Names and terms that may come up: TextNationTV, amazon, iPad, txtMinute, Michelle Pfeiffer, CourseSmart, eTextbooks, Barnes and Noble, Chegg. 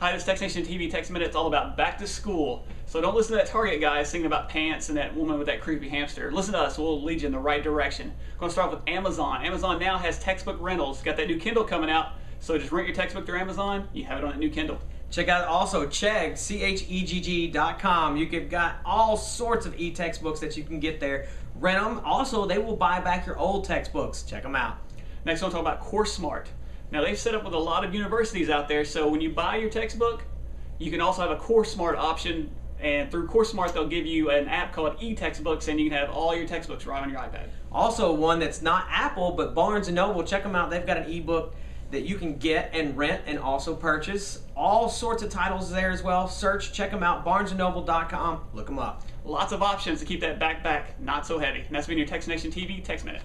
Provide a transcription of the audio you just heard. Hi, this is TextNationTV Text Minute. It's all about back to school. So don't listen to that Target guy singing about pants and that woman with that creepy hamster. Listen to us. We'll lead you in the right direction. I'm going to start off with Amazon. Amazon now has textbook rentals. Got that new Kindle coming out. So just rent your textbook through Amazon. You have it on that new Kindle. Check out also Chegg, Chegg.com. You've got all sorts of e-textbooks that you can get there. Rent them. Also, they will buy back your old textbooks. Check them out. Next, I want to talk about CourseSmart. Now they've set up with a lot of universities out there, so when you buy your textbook, you can also have a CourseSmart option, and through CourseSmart they'll give you an app called eTextbooks, and you can have all your textbooks right on your iPad. Also one that's not Apple, but Barnes and Noble, check them out. They've got an ebook that you can get and rent and also purchase. All sorts of titles there as well. Search, check them out, barnesandnoble.com, look them up. Lots of options to keep that backpack not so heavy. And that's been your TextNation TV Text Minute.